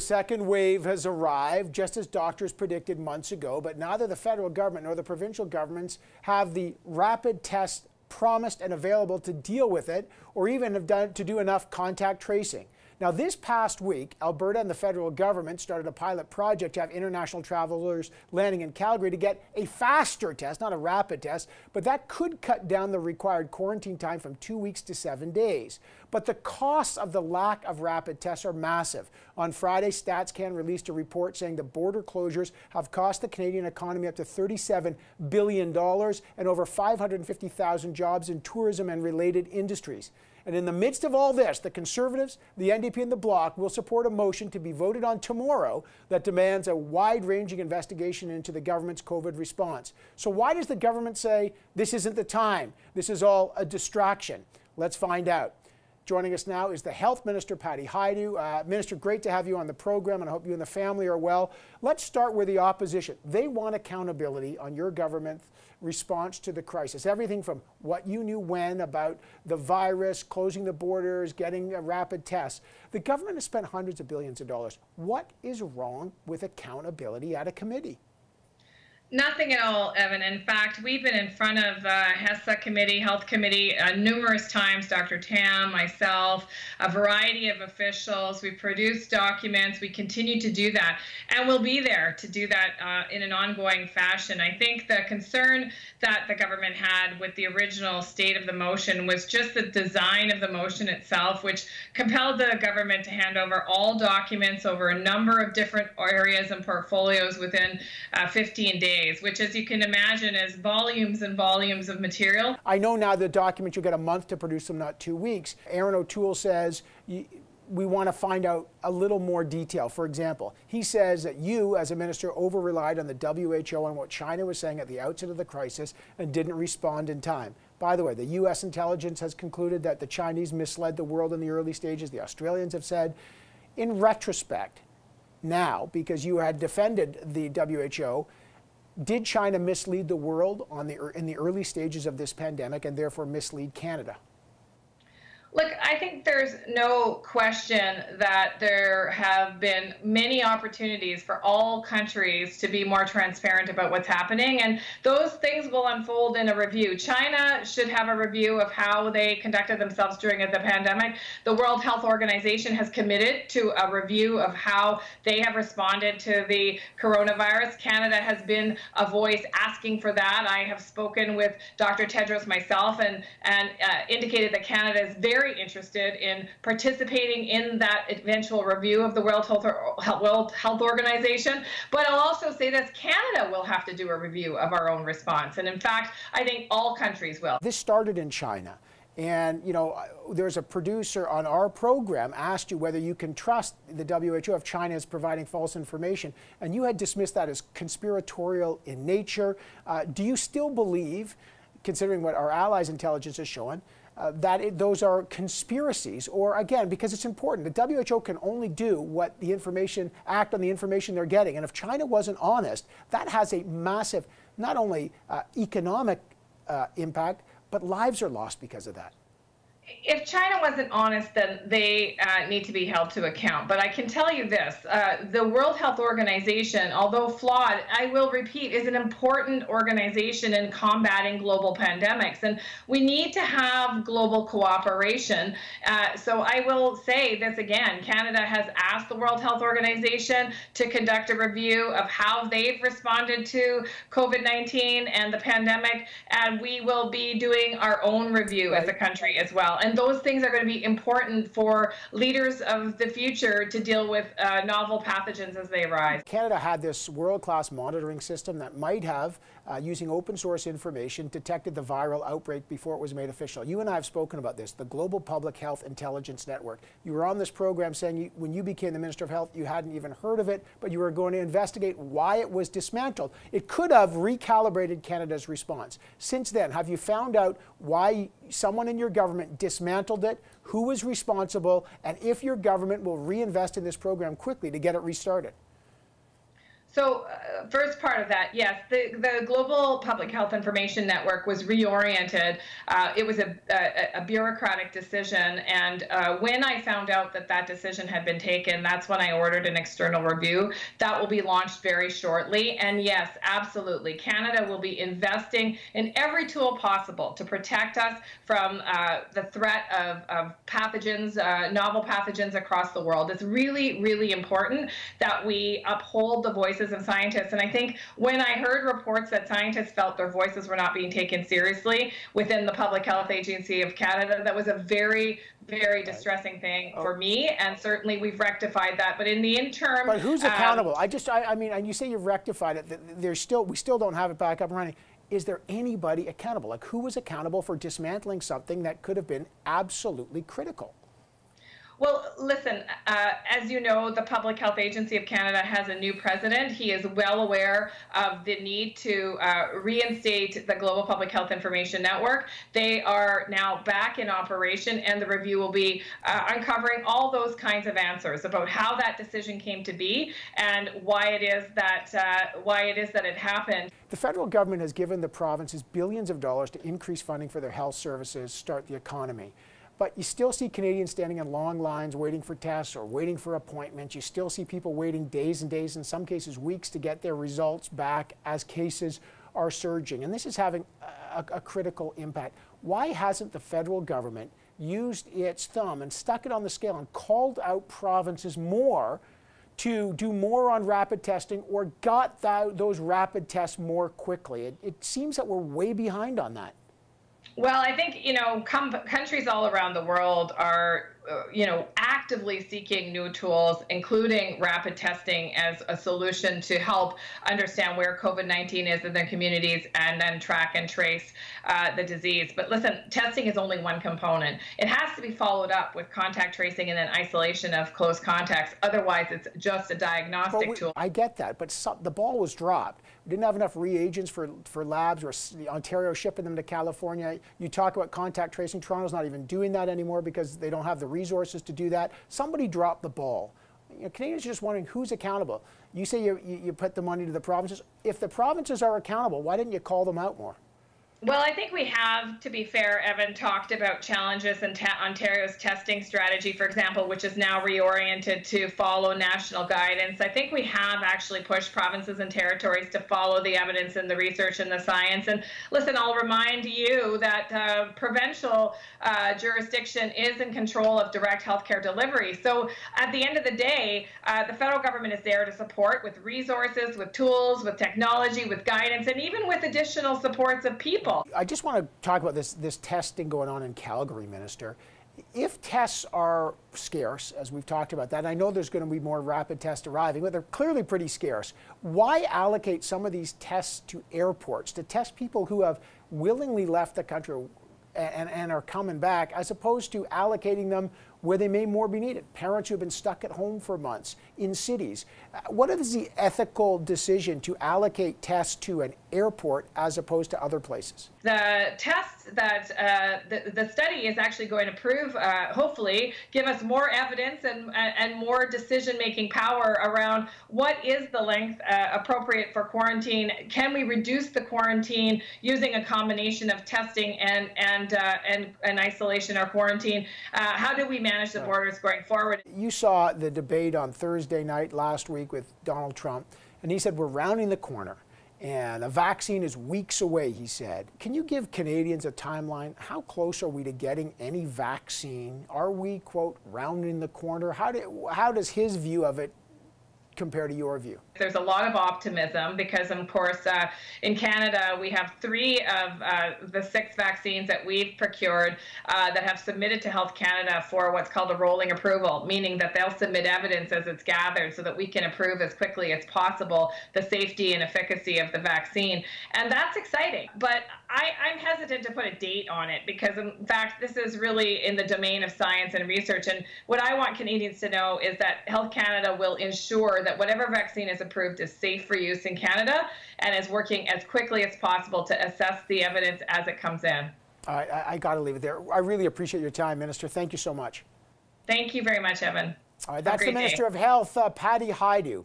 The second wave has arrived, just as doctors predicted months ago, but neither the federal government nor the provincial governments have the rapid test promised and available to deal with it, or even have done to do enough contact tracing. Now, this past week, Alberta and the federal government started a pilot project to have international travelers landing in Calgary to get a faster test, not a rapid test, but that could cut down the required quarantine time from 2 weeks to 7 days. But the costs of the lack of rapid tests are massive. On Friday, StatsCan released a report saying the border closures have cost the Canadian economy up to $37 billion and over 550,000 jobs in tourism and related industries. And in the midst of all this, the Conservatives, the NDP and the Bloc will support a motion to be voted on tomorrow that demands a wide-ranging investigation into the government's COVID response. So why does the government say this isn't the time? This is all a distraction. Let's find out. Joining us now is the Health Minister, Patty Hajdu. Minister, great to have you on the program, and I hope you and the family are well. Let's start with the opposition. They want accountability on your government's response to the crisis. Everything from what you knew when about the virus, closing the borders, getting a rapid test. The government has spent hundreds of billions of dollars. What is wrong with accountability at a committee? Nothing at all, Evan. In fact, we've been in front of HESA committee, health committee, numerous times, Dr. Tam, myself, a variety of officials. We've produced documents. We continue to do that, and we'll be there to do that in an ongoing fashion. I think the concern that the government had with the original state of the motion was just the design of the motion itself, which compelled the government to hand over all documents over a number of different areas and portfolios within 15 days. Which, as you can imagine, is volumes and volumes of material. I know now the documents, you get a month to produce them, not 2 weeks. Aaron O'Toole says we want to find out a little more detail. For example, he says that you, as a minister, over-relied on the WHO and what China was saying at the outset of the crisis and didn't respond in time. By the way, the U.S. intelligence has concluded that the Chinese misled the world in the early stages. The Australians have said, in retrospect, now, because you had defended the WHO, did China mislead the world in the early stages of this pandemic and therefore mislead Canada? Look, I think there's no question that there have been many opportunities for all countries to be more transparent about what's happening, and those things will unfold in a review. China should have a review of how they conducted themselves during the pandemic. The World Health Organization has committed to a review of how they have responded to the coronavirus. Canada has been a voice asking for that. I have spoken with Dr. Tedros myself and indicated that Canada is very interested in participating in that eventual review of the World Health Organization. But I'll also say this, Canada will have to do a review of our own response. And in fact, I think all countries will. This started in China. And, you know, there's a producer on our program asked you whether you can trust the WHO if China is providing false information. And you had dismissed that as conspiratorial in nature. Do you still believe, considering what our allies' intelligence has shown, those are conspiracies? Or again, because it's important, the WHO can only do what the information, act on the information they're getting. And if China wasn't honest, that has a massive, not only economic impact, but lives are lost because of that. If China wasn't honest, then they need to be held to account. But I can tell you this, the World Health Organization, although flawed, I will repeat, is an important organization in combating global pandemics. And we need to have global cooperation. So I will say this again, Canada has asked the World Health Organization to conduct a review of how they've responded to COVID-19 and the pandemic. And we will be doing our own review as a country as well. And those things are going to be important for leaders of the future to deal with novel pathogens as they arise. Canada had this world-class monitoring system that might have, using open-source information, detected the viral outbreak before it was made official. You and I have spoken about this, the Global Public Health Intelligence Network. You were on this program saying when you became the Minister of Health, you hadn't even heard of it, but you were going to investigate why it was dismantled. It could have recalibrated Canada's response. Since then, have you found out why someone in your government dismantled it, who was responsible, and if your government will reinvest in this program quickly to get it restarted? So first part of that, yes, the Global Public Health Information Network was reoriented. It was a bureaucratic decision, and when I found out that that decision had been taken, that's when I ordered an external review. That will be launched very shortly, and yes, absolutely, Canada will be investing in every tool possible to protect us from the threat of pathogens, novel pathogens across the world. It's really, really important that we uphold the voice of scientists. And I think when I heard reports that scientists felt their voices were not being taken seriously within the Public Health Agency of Canada, that was a very, very distressing thing for me. And certainly we've rectified that. But in the interim... But who's accountable? I mean, and you say you've rectified it. There's still, we still don't have it back up and running. Is there anybody accountable? Like, who was accountable for dismantling something that could have been absolutely critical? Well, listen, as you know, the Public Health Agency of Canada has a new president. He is well aware of the need to reinstate the Global Public Health Information Network. They are now back in operation, and the review will be uncovering all those kinds of answers about how that decision came to be and why it is that it happened. The federal government has given the provinces billions of dollars to increase funding for their health services, start the economy. But you still see Canadians standing in long lines waiting for tests or waiting for appointments. You still see people waiting days and days, in some cases weeks, to get their results back as cases are surging. And this is having a critical impact. Why hasn't the federal government used its thumb and stuck it on the scale and called out provinces more to do more on rapid testing or got those rapid tests more quickly? It seems that we're way behind on that. Well, I think, you know, countries all around the world are, you know, actively seeking new tools, including rapid testing as a solution to help understand where COVID-19 is in their communities and then track and trace the disease. But listen, testing is only one component. It has to be followed up with contact tracing and then isolation of close contacts. Otherwise, it's just a diagnostic tool. I get that, but the ball was dropped. We didn't have enough reagents for labs, or Ontario shipping them to California. You talk about contact tracing. Toronto's not even doing that anymore because they don't have the resources to do that. Somebody dropped the ball. You know, Canadians are just wondering who's accountable. You say you put the money to the provinces. If the provinces are accountable, why didn't you call them out more? Well, I think we have, to be fair, Evan, talked about challenges in Ontario's testing strategy, for example, which is now reoriented to follow national guidance. I think we have actually pushed provinces and territories to follow the evidence and the research and the science. And listen, I'll remind you that provincial jurisdiction is in control of direct health care delivery. So at the end of the day, the federal government is there to support with resources, with tools, with technology, with guidance, and even with additional supports of people. I just want to talk about this testing going on in Calgary, Minister. If tests are scarce, as we've talked about that, and I know there's going to be more rapid tests arriving, but they're clearly pretty scarce. Why allocate some of these tests to airports to test people who have willingly left the country and are coming back, as opposed to allocating them where they may more be needed? Parents who have been stuck at home for months in cities. What is the ethical decision to allocate tests to an airport as opposed to other places? The test that the study is actually going to prove, hopefully, give us more evidence and more decision-making power around what is the length appropriate for quarantine. Can we reduce the quarantine using a combination of testing and isolation or quarantine? How do we manage the borders going forward? You saw the debate on Thursday night last week with Donald Trump, and he said we're rounding the corner and a vaccine is weeks away, he said. Can you give Canadians a timeline? How close are we to getting any vaccine? Are we, quote, rounding the corner? How does his view of it compare to your view? There's a lot of optimism because, of course, in Canada, we have 3 of the 6 vaccines that we've procured that have submitted to Health Canada for what's called a rolling approval, meaning that they'll submit evidence as it's gathered so that we can approve as quickly as possible the safety and efficacy of the vaccine. And that's exciting. But I'm hesitant to put a date on it because, in fact, this is really in the domain of science and research. And what I want Canadians to know is that Health Canada will ensure that whatever vaccine is approved is safe for use in Canada and is working as quickly as possible to assess the evidence as it comes in. All right, I got to leave it there. I really appreciate your time, Minister. Thank you so much. Thank you very much, Evan. All right, that's the Minister of Health, Patty Hajdu.